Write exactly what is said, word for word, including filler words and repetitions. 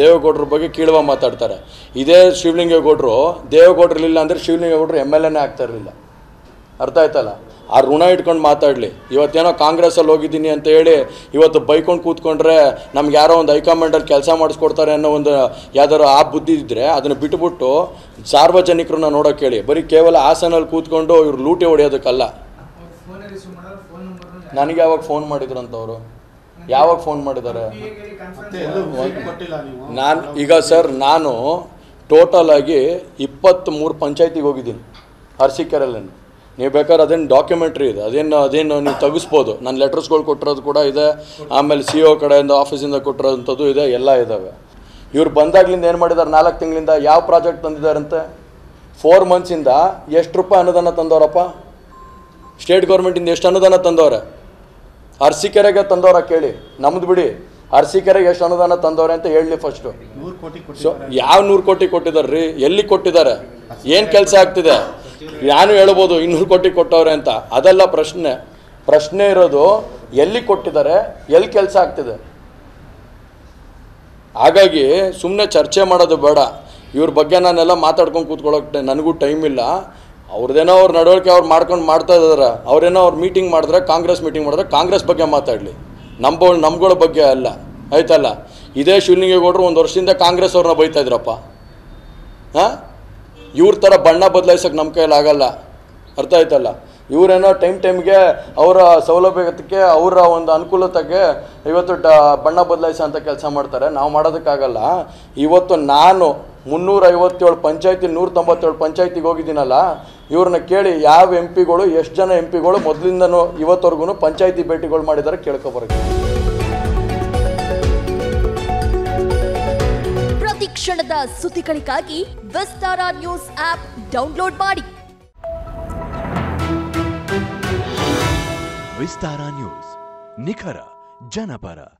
ದೇವೇಗೌಡರ ಬಗ್ಗೆ ಕೀಳವ ಮಾತಾಡ್ತಾರೆ. ಇದೇ ಶಿವಲಿಂಗೇಗೌಡರು ದೇವೇಗೌಡರು ಇರಲಿಲ್ಲ ಅಂದರೆ ಶಿವಲಿಂಗೇಗೌಡರು ಎಮ್ ಎಲ್ ಎನೇ ಆಗ್ತಾ ಇರಲಿಲ್ಲ. ಅರ್ಥ ಆಯ್ತಲ್ಲ? ಆ ಋಣ ಇಟ್ಕೊಂಡು ಮಾತಾಡಲಿ. ಇವತ್ತೇನೋ ಕಾಂಗ್ರೆಸ್ಸಲ್ಲಿ ಹೋಗಿದ್ದೀನಿ ಅಂತ ಹೇಳಿ ಇವತ್ತು ಬೈಕೊಂಡು ಕೂತ್ಕೊಂಡ್ರೆ ನಮ್ಗೆ ಯಾರೋ ಒಂದು ಹೈಕಮಾಂಡಲ್ಲಿ ಕೆಲಸ ಮಾಡಿಸ್ಕೊಡ್ತಾರೆ ಅನ್ನೋ ಒಂದು ಯಾವ್ದಾರು ಆ ಬುದ್ಧಿ ಇದ್ದರೆ ಅದನ್ನು ಬಿಟ್ಬಿಟ್ಟು ಸಾರ್ವಜನಿಕರನ್ನ ನೋಡೋಕೆ ಹೇಳಿ. ಬರೀ ಕೇವಲ ಹಾಸನಲ್ಲಿ ಕೂತ್ಕೊಂಡು ಇವ್ರು ಲೂಟಿ ಹೊಡೆಯೋದಕ್ಕಲ್ಲ. ನನಗೆ ಯಾವಾಗ ಫೋನ್ ಮಾಡಿದ್ರಂತವರು, ಯಾವಾಗ ಫೋನ್ ಮಾಡಿದ್ದಾರೆ ನಾನು ಈಗ ಸರ್ ನಾನು ಟೋಟಲ್ ಆಗಿ ಇಪ್ಪತ್ತ್ಮೂರು ಪಂಚಾಯತಿಗೆ ಹೋಗಿದ್ದೀನಿ ಅರಸೀಕೆರೆಯಲ್ಲಿ. ನೀವು ಬೇಕಾದ್ರೆ ಅದೇನು ಡಾಕ್ಯುಮೆಂಟ್ರಿ ಇದೆ, ಅದೇನು ಅದೇನು ನೀವು ತೆಗಿಸ್ಬೋದು. ನಾನು ಲೆಟರ್ಸ್ಗಳು ಕೊಟ್ಟಿರೋದು ಕೂಡ ಇದೆ, ಆಮೇಲೆ ಸಿ ಒ ಕಡೆಯಿಂದ ಆಫೀಸಿಂದ ಕೊಟ್ಟಿರೋಂಥದ್ದು ಇದೆ, ಎಲ್ಲ ಇದ್ದಾವೆ. ಇವ್ರು ಬಂದಾಗ್ಲಿಂದ ಏನು ಮಾಡಿದ್ದಾರೆ, ನಾಲ್ಕು ತಿಂಗಳಿಂದ ಯಾವ ಪ್ರಾಜೆಕ್ಟ್ ತಂದಿದ್ದಾರಂತೆ? ಫೋರ್ ಮಂತ್ಸಿಂದ ಎಷ್ಟು ರೂಪಾಯಿ ಅನುದಾನ ತಂದವರಪ್ಪ? ಸ್ಟೇಟ್ ಗೌರ್ಮೆಂಟಿಂದ ಎಷ್ಟು ಅನುದಾನ ತಂದವ್ರೆ? ಅರಸೀಕೆರೆಗೆ ತಂದವರ ಕೇಳಿ, ನಮ್ದು ಬಿಡಿ ಅರಸೀಕೆರೆಗೆ ಎಷ್ಟು ಅನುದಾನ ತಂದವ್ರೆ ಅಂತ ಹೇಳಲಿ ಫಸ್ಟು. ಸೊ ಯಾವ ನೂರು ಕೋಟಿ ಕೊಟ್ಟಿದ್ದಾರೆ ರೀ? ಎಲ್ಲಿ ಕೊಟ್ಟಿದ್ದಾರೆ? ಏನು ಕೆಲಸ ಆಗ್ತಿದೆ? ನಾನು ಹೇಳ್ಬೋದು ಇನ್ನೂರು ಕೋಟಿ ಕೊಟ್ಟವ್ರೆ ಅಂತ, ಅದೆಲ್ಲ ಪ್ರಶ್ನೆ. ಪ್ರಶ್ನೆ ಇರೋದು ಎಲ್ಲಿ ಕೊಟ್ಟಿದ್ದಾರೆ, ಎಲ್ಲಿ ಕೆಲಸ ಆಗ್ತಿದೆ. ಹಾಗಾಗಿ ಸುಮ್ಮನೆ ಚರ್ಚೆ ಮಾಡೋದು ಬೇಡ. ಇವ್ರ ಬಗ್ಗೆ ನಾನೆಲ್ಲ ಮಾತಾಡ್ಕೊಂಡು ಕೂತ್ಕೊಳ್ಳೋಕೆ ನನಗೂ ಟೈಮ್ ಇಲ್ಲ. ಅವ್ರದ್ದೇನೋ ಅವ್ರ ನಡವಳಿಕೆ ಅವ್ರು ಮಾಡ್ಕೊಂಡು ಮಾಡ್ತಾ ಇದ್ದಾರೆ. ಅವ್ರೇನೋ ಅವ್ರು ಮೀಟಿಂಗ್ ಮಾಡಿದ್ರೆ, ಕಾಂಗ್ರೆಸ್ ಮೀಟಿಂಗ್ ಮಾಡಿದ್ರೆ ಕಾಂಗ್ರೆಸ್ ಬಗ್ಗೆ ಮಾತಾಡಲಿ, ನಮ್ಮ ನಮ್ಗಳ ಬಗ್ಗೆ ಅಲ್ಲ. ಆಯ್ತಲ್ಲ? ಇದೇ ಶಿವಲಿಂಗೇಗೌಡರು ಒಂದು ವರ್ಷದಿಂದ ಕಾಂಗ್ರೆಸ್ ಅವ್ರನ್ನ ಬೈತಾ ಇದ್ರಪ್ಪ. ಹಾಂ, ಇವ್ರ ಥರ ಬಣ್ಣ ಬದಲಾಯಿಸೋಕ್ಕೆ ನಮ್ಮ ಕೈಲಾಗಲ್ಲ. ಅರ್ಥ ಆಯ್ತಲ್ಲ? ಇವರೇನೋ ಟೈಮ್ ಟೈಮ್ಗೆ ಅವರ ಸೌಲಭ್ಯಕ್ಕೆ, ಅವರ ಒಂದು ಅನುಕೂಲತೆಗೆ ಇವತ್ತು ಟ ಬಣ್ಣ ಬದಲಾಯಿಸೋ ಅಂತ ಕೆಲಸ ಮಾಡ್ತಾರೆ. ನಾವು ಮಾಡೋದಕ್ಕಾಗಲ್ಲ. ಇವತ್ತು ನಾನು ಮುನ್ನೂರೈವತ್ತೇಳು ಪಂಚಾಯತಿ, ನೂರ ತೊಂಬತ್ತೇಳು ಪಂಚಾಯತಿಗೆ ಹೋಗಿದ್ದೀನಲ್ಲ, ಇವ್ರನ್ನ ಕೇಳಿ ಯಾವ ಎಂ ಪಿಗಳು, ಎಷ್ಟು ಜನ ಎಂ ಪಿಗಳು ಮೊದಲಿಂದನೂ ಇವತ್ತವರೆಗೂ ಪಂಚಾಯತಿ ಭೇಟಿಗಳು ಮಾಡಿದ್ದಾರೆ, ಕೇಳ್ಕೊಬರಕ್ಕೆ. ಪ್ರತಿಕ್ಷಣದ ಸುದ್ದಿಗಳಿಗಾಗಿ ವಿಸ್ತಾರ ನ್ಯೂಸ್ ಆ್ಯಪ್ ಡೌನ್ಲೋಡ್ ಮಾಡಿ. ವಿಸ್ತಾರ ನ್ಯೂಸ್, ನಿಖರ ಜನಪರ.